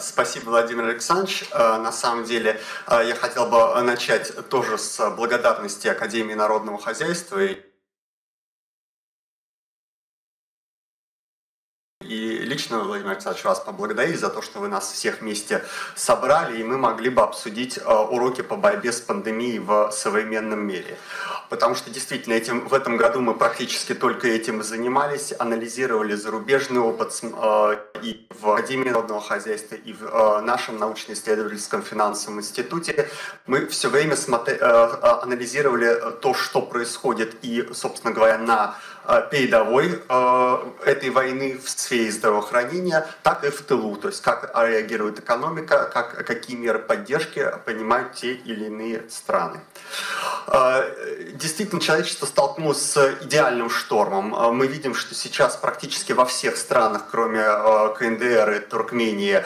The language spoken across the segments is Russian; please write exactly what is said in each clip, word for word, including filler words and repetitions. Спасибо, Владимир Александрович. На самом деле, я хотел бы начать тоже с благодарности Академии народного хозяйства и лично, Владимир Александрович, вас поблагодарить за то, что вы нас всех вместе собрали, и мы могли бы обсудить уроки по борьбе с пандемией в современном мире. Потому что действительно этим, в этом году мы практически только этим и занимались, анализировали зарубежный опыт и в Академии народного хозяйства, и в нашем научно-исследовательском финансовом институте. Мы все время анализировали то, что происходит, и, собственно говоря, на передовой этой войны в сфере здравоохранения, так и в тылу, то есть как реагирует экономика, как, какие меры поддержки принимают те или иные страны. Действительно, человечество столкнулось с идеальным штормом. Мы видим, что сейчас практически во всех странах, кроме КНДР и Туркмении,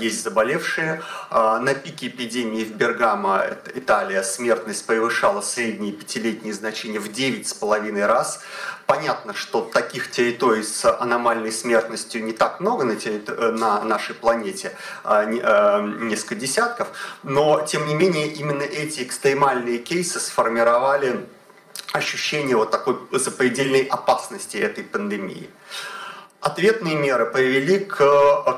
есть заболевшие. На пике эпидемии в Бергамо, Италия, смертность превышала средние пятилетние значения в девять с половиной раз. Понятно, что таких территорий с аномальной смертностью не так много на, территор... на нашей планете, несколько десятков, но тем не менее именно эти экстремальные кейсы сформировали ощущение вот такой запредельной опасности этой пандемии. Ответные меры привели к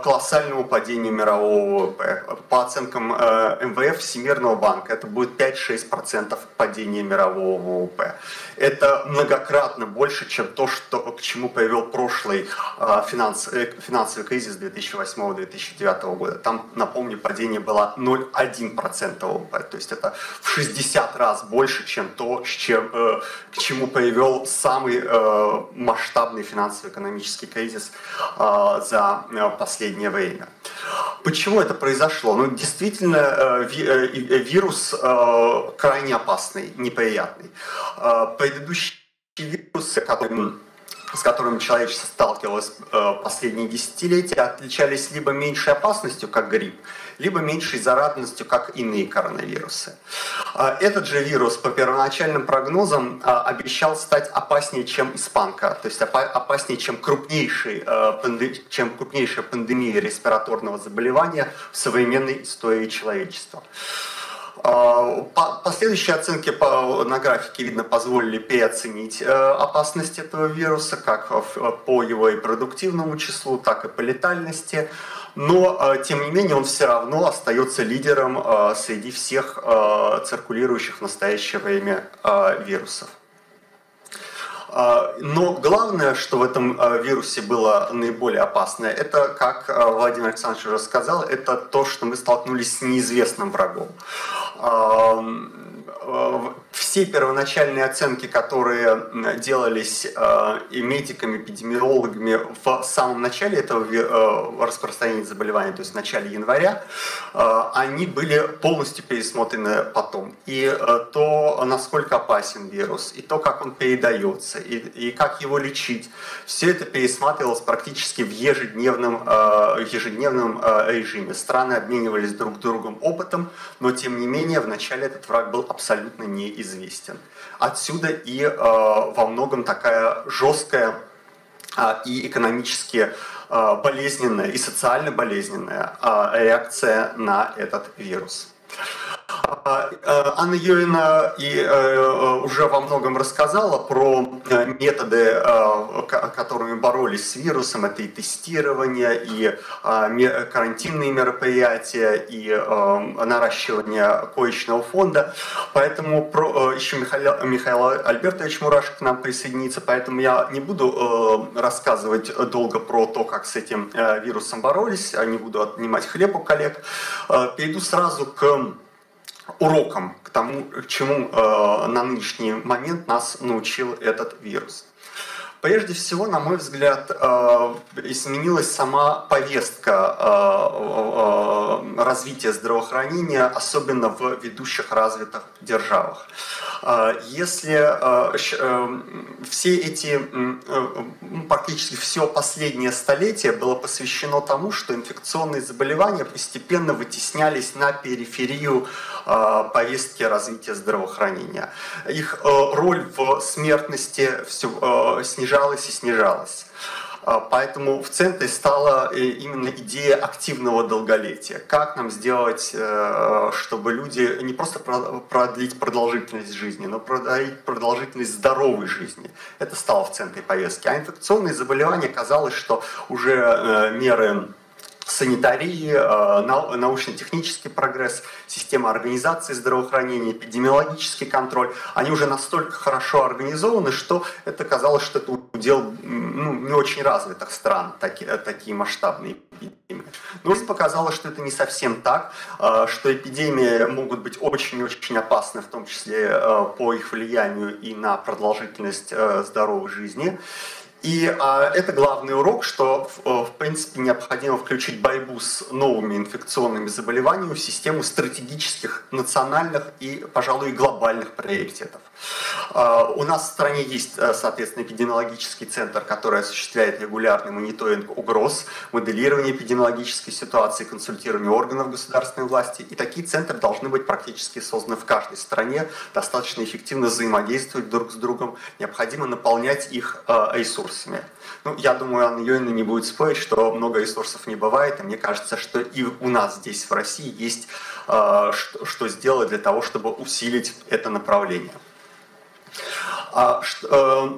колоссальному падению мирового ВВП. По оценкам МВФ Всемирного банка, это будет пять-шесть процентов падения мирового ВВП. Это многократно больше, чем то, что, к чему привел прошлый финанс, финансовый кризис две тысячи восьмого — две тысячи девятого года. Там, напомню, падение было ноль целых одна десятая процента ВВП. То есть это в шестьдесят раз больше, чем то, чем, к чему привел самый масштабный финансово-экономический кризис за последнее время. Почему это произошло? Ну, действительно, вирус крайне опасный, неприятный. Предыдущие вирусы, которые... с которыми человечество сталкивалось последние десятилетия, отличались либо меньшей опасностью, как грипп, либо меньшей заразностью, как иные коронавирусы. Этот же вирус, по первоначальным прогнозам, обещал стать опаснее, чем испанка, то есть опаснее, чем крупнейшая, чем крупнейшая пандемия респираторного заболевания в современной истории человечества. Последующие оценки на графике, видно, позволили переоценить опасность этого вируса как по его репродуктивному числу, так и по летальности. Но, тем не менее, он все равно остается лидером среди всех циркулирующих в настоящее время вирусов. Но главное, что в этом вирусе было наиболее опасное, это, как Владимир Александрович уже сказал, это то, что мы столкнулись с неизвестным врагом. Все первоначальные оценки, которые делались и медиками, и эпидемиологами в самом начале этого распространения заболевания, то есть в начале января, они были полностью пересмотрены потом. И то, насколько опасен вирус, и то, как он передается, и, и как его лечить, все это пересматривалось практически в ежедневном, ежедневном режиме. Страны обменивались друг другом опытом, но тем не менее в начале этот враг был абсолютно неизвестен. Отсюда и э, во многом такая жесткая э, и экономически э, болезненная, и социально болезненная э, реакция на этот вирус. Анна Юрьевна и уже во многом рассказала про методы, которыми боролись с вирусом. Это и тестирование, и карантинные мероприятия, и наращивание коечного фонда. Поэтому еще Михаил Альбертович Мурашко к нам присоединится, поэтому я не буду рассказывать долго про то, как с этим вирусом боролись, не буду отнимать хлеб у коллег. Перейду сразу к урокам, к тому, к чему э, на нынешний момент нас научил этот вирус. Прежде всего, на мой взгляд, э, изменилась сама повестка э, э, развития здравоохранения, особенно в ведущих развитых державах. Э, если э, э, все эти, э, практически все последнее столетие было посвящено тому, что инфекционные заболевания постепенно вытеснялись на периферию э, повестки развития здравоохранения. Их э, роль в смертности все, э, снижалась. и снижалась. Поэтому в центре стала именно идея активного долголетия. Как нам сделать, чтобы люди не просто продлить продолжительность жизни, но продлить продолжительность здоровой жизни. Это стало в центре повестки. А инфекционные заболевания, казалось, что уже меры санитарии, научно-технический прогресс, система организации здравоохранения, эпидемиологический контроль, они уже настолько хорошо организованы, что это казалось, что это удел ну, не очень развитых стран, такие, такие масштабные эпидемии. Но показалось, что это не совсем так, что эпидемии могут быть очень-очень опасны, в том числе по их влиянию и на продолжительность здоровой жизни. И а, это главный урок, что, в, в принципе, необходимо включить борьбу с новыми инфекционными заболеваниями в систему стратегических, национальных и, пожалуй, глобальных приоритетов. А, у нас в стране есть, соответственно, эпидемиологический центр, который осуществляет регулярный мониторинг угроз, моделирование эпидемиологической ситуации, консультирование органов государственной власти. И такие центры должны быть практически созданы в каждой стране, достаточно эффективно взаимодействовать друг с другом, необходимо наполнять их а, ресурсами. Ну, я думаю, Анна Юрьевна не будет спорить, что много ресурсов не бывает, и мне кажется, что и у нас здесь, в России, есть э, что, что сделать для того, чтобы усилить это направление. А, что, э,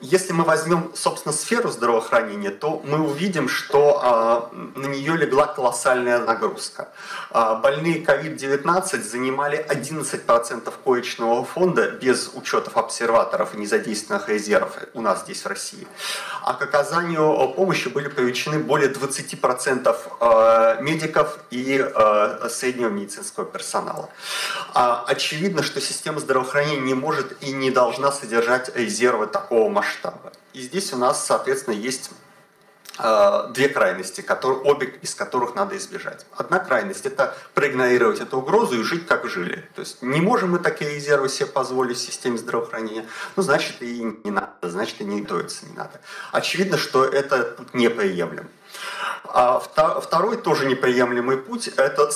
Если мы возьмем, собственно, сферу здравоохранения, то мы увидим, что э, на нее легла колоссальная нагрузка. Э, больные ковид девятнадцать занимали одиннадцать процентов коечного фонда без учетов обсерваторов и незадействованных резервов у нас здесь в России. А к оказанию помощи были привлечены более двадцати процентов э, медиков и э, среднего медицинского персонала. Э, очевидно, что система здравоохранения не может и не должна содержать резервы такого масштаба. И здесь у нас, соответственно, есть э, две крайности, которые, обе из которых надо избежать. Одна крайность – это проигнорировать эту угрозу и жить, как жили. То есть не можем мы такие резервы себе позволить в системе здравоохранения, ну, значит, и не надо, значит, и не готовиться не надо. Очевидно, что это неприемлемо. А второй тоже неприемлемый путь – это,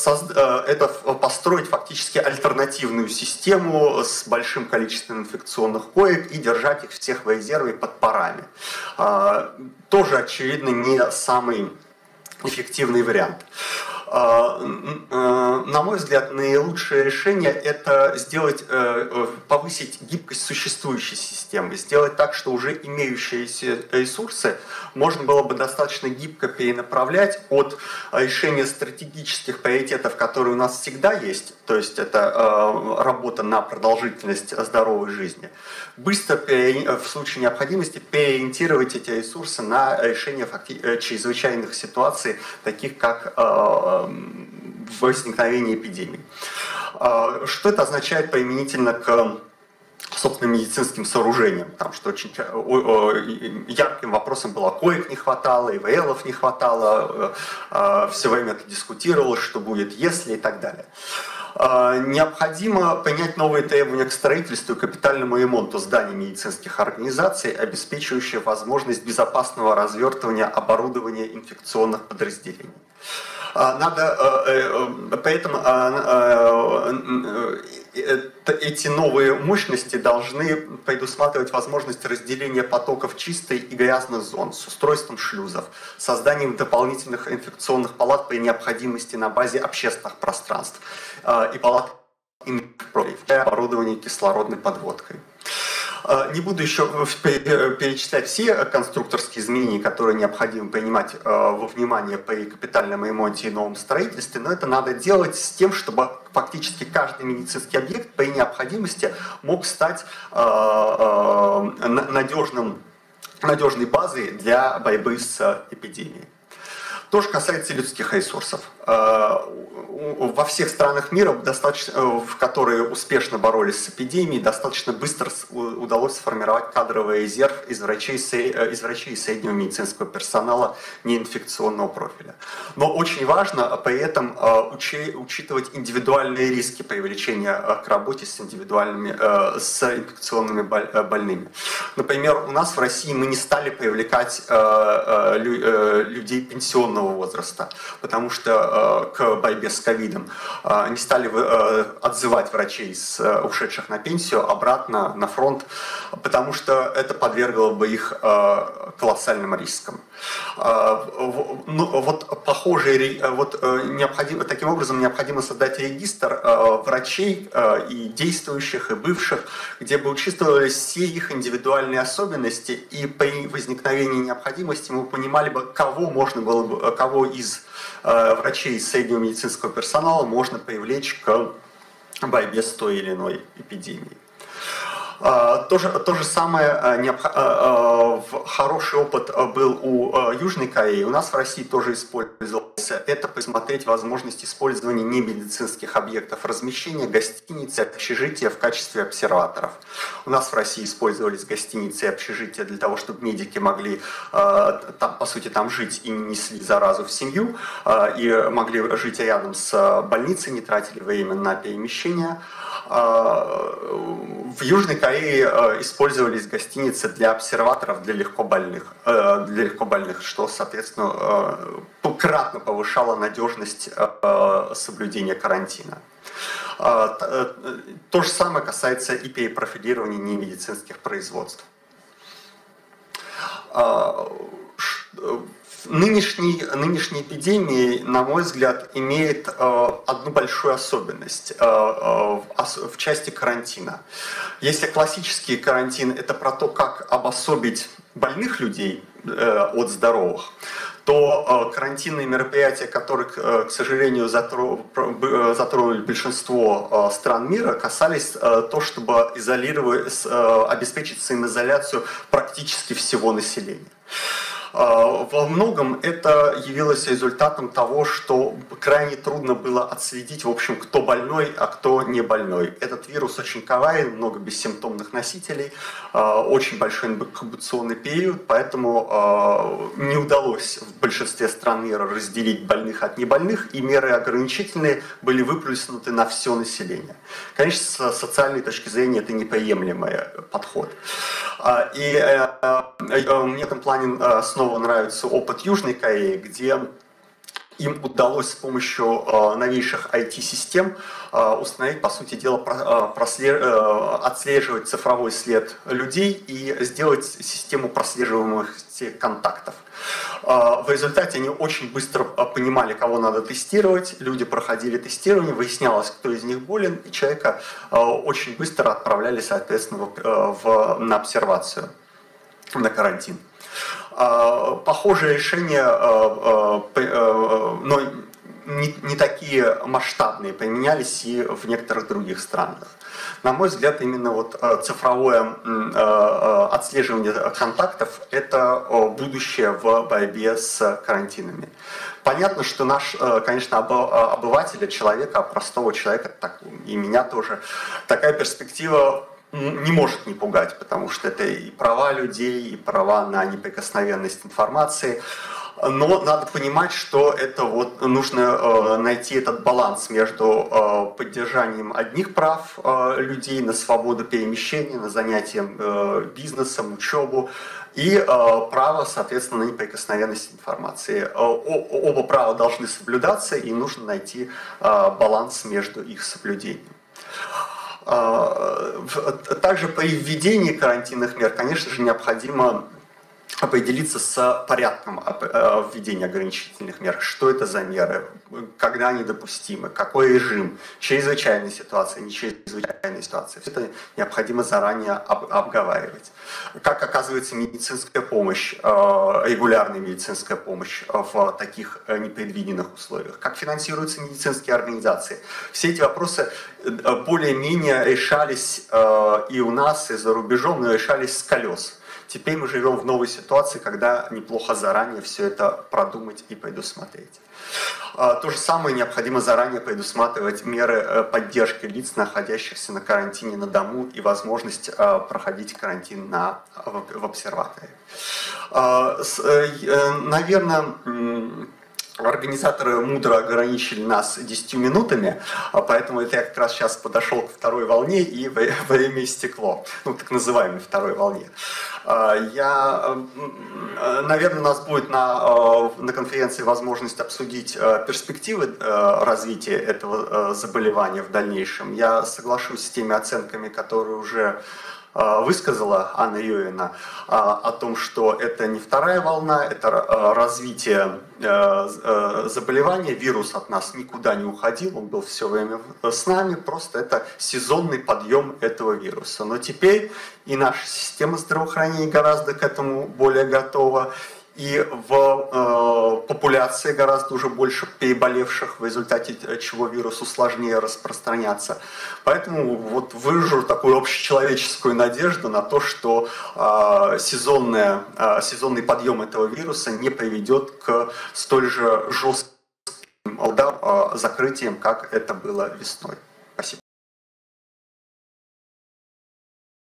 это построить фактически альтернативную систему с большим количеством инфекционных коек и держать их всех в резерве под парами. А, тоже, очевидно, не самый эффективный вариант. На мой взгляд, наилучшее решение – это сделать, повысить гибкость существующей системы, сделать так, что уже имеющиеся ресурсы можно было бы достаточно гибко перенаправлять от решения стратегических приоритетов, которые у нас всегда есть, то есть это работа на продолжительность здоровой жизни, быстро, в случае необходимости, переориентировать эти ресурсы на решение чрезвычайных ситуаций, таких как возникновения эпидемии. Что это означает применительно к собственно медицинским сооружениям, там, что очень ярким вопросом было, коек не хватало, ИВЛов не хватало, все время это дискутировалось, что будет, если и так далее. Необходимо принять новые требования к строительству и капитальному ремонту зданий медицинских организаций, обеспечивающие возможность безопасного развертывания оборудования инфекционных подразделений. Надо, поэтому эти новые мощности должны предусматривать возможность разделения потоков чистой и грязных зон с устройством шлюзов, созданием дополнительных инфекционных палат при необходимости на базе общественных пространств и палат оборудования кислородной подводкой. Не буду еще перечислять все конструкторские изменения, которые необходимо принимать во внимание при капитальном ремонте и новом строительстве, но это надо делать с тем, чтобы фактически каждый медицинский объект при необходимости мог стать надежным, надежной базой для борьбы с эпидемией. То же касается людских ресурсов. Во всех странах мира, в которые успешно боролись с эпидемией, достаточно быстро удалось сформировать кадровый резерв из врачей, из врачей и среднего медицинского персонала неинфекционного профиля. Но очень важно при этом учитывать индивидуальные риски привлечения к работе с индивидуальными, с инфекционными больными. Например, у нас в России мы не стали привлекать людей пенсионных преклонного возраста, потому что э, к борьбе с ковидом э, не стали э, отзывать врачей, с, э, ушедших на пенсию, обратно на фронт, потому что это подвергло бы их э, колоссальным рискам. Э, ну, вот, похожие, вот, э, необходимо, таким образом необходимо создать регистр э, врачей э, и действующих, и бывших, где бы учитывались все их индивидуальные особенности, и при возникновении необходимости мы понимали бы, кого можно было бы, кого из э, врачей среднего медицинского персонала можно привлечь к борьбе с той или иной эпидемией. То же, то же самое необх... хороший опыт был у Южной Кореи, у нас в России тоже использовался. Это посмотреть возможность использования немедицинских объектов размещения, гостиницы, общежития в качестве обсерваторов. У нас в России использовались гостиницы и общежития для того, чтобы медики могли там, по сути, там жить и не несли заразу в семью, и могли жить рядом с больницей, не тратили время на перемещение. В Южной Корее использовались гостиницы для обсерваторов, для легкобольных, для легкобольных, что, соответственно, кратно повышало надежность соблюдения карантина. То же самое касается и перепрофилирования немедицинских производств. Нынешний, нынешняя эпидемия, на мой взгляд, имеет э, одну большую особенность э, э, в, в части карантина. Если классический карантин – это про то, как обособить больных людей э, от здоровых, то э, карантинные мероприятия, которые, э, к сожалению, затру, э, затронули большинство э, стран мира, касались э, того, чтобы изолировать, э, обеспечить самоизоляцию практически всего населения. Во многом это явилось результатом того, что крайне трудно было отследить, в общем, кто больной, а кто не больной. Этот вирус очень коварен, много бессимптомных носителей, очень большой инкубационный период, поэтому не удалось в большинстве стран мира разделить больных от небольных, и меры ограничительные были выплюснуты на все население. Конечно, с социальной точки зрения это неприемлемый подход. И мне в этом плане снова нравится опыт Южной Кореи, где им удалось с помощью новейших ай ти систем установить, по сути дела, отслеживать цифровой след людей и сделать систему прослеживаемости контактов. В результате они очень быстро понимали, кого надо тестировать, люди проходили тестирование, выяснялось, кто из них болен, и человека очень быстро отправляли, соответственно, в, на обсервацию, на карантин. Похожие решения, но не такие масштабные, применялись и в некоторых других странах. На мой взгляд, именно вот цифровое отслеживание контактов – это будущее в борьбе с карантинами. Понятно, что наш, конечно, обывателя, человека, простого человека, так и меня тоже, такая перспектива не может не пугать, потому что это и права людей, и права на неприкосновенность информации. Но надо понимать, что это вот нужно найти этот баланс между поддержанием одних прав людей на свободу перемещения, на занятия бизнесом, учебу, и право, соответственно, на неприкосновенность информации. Оба права должны соблюдаться, и нужно найти баланс между их соблюдением. Также при введении карантинных мер, конечно же, необходимо определиться с порядком введения ограничительных мер. Что это за меры, когда они допустимы, какой режим, чрезвычайная ситуация, не чрезвычайная ситуация. Все это необходимо заранее обговаривать. Как оказывается медицинская помощь, регулярная медицинская помощь в таких непредвиденных условиях, как финансируются медицинские организации. Все эти вопросы более-менее решались и у нас, и за рубежом, но решались с колес. Теперь мы живем в новой ситуации, когда неплохо заранее все это продумать и предусмотреть. То же самое необходимо заранее предусматривать меры поддержки лиц, находящихся на карантине на дому, и возможность проходить карантин на, в обсерваторе. Наверное, Организаторы мудро ограничили нас десятью минутами, поэтому это я как раз сейчас подошел к второй волне, и время истекло, ну, так называемой второй волне. Я, наверное, у нас будет на, на конференции возможность обсудить перспективы развития этого заболевания в дальнейшем. Я соглашусь с теми оценками, которые уже высказала Анна Юрьевна о том, что это не вторая волна, это развитие заболевания, вирус от нас никуда не уходил, он был все время с нами, просто это сезонный подъем этого вируса. Но теперь и наша система здравоохранения гораздо к этому более готова, и в э, популяции гораздо уже больше переболевших, в результате чего вирусу сложнее распространяться. Поэтому вот выражу такую общечеловеческую надежду на то, что э, сезонное, э, сезонный подъем этого вируса не приведет к столь же жестким закрытиям, как это было весной.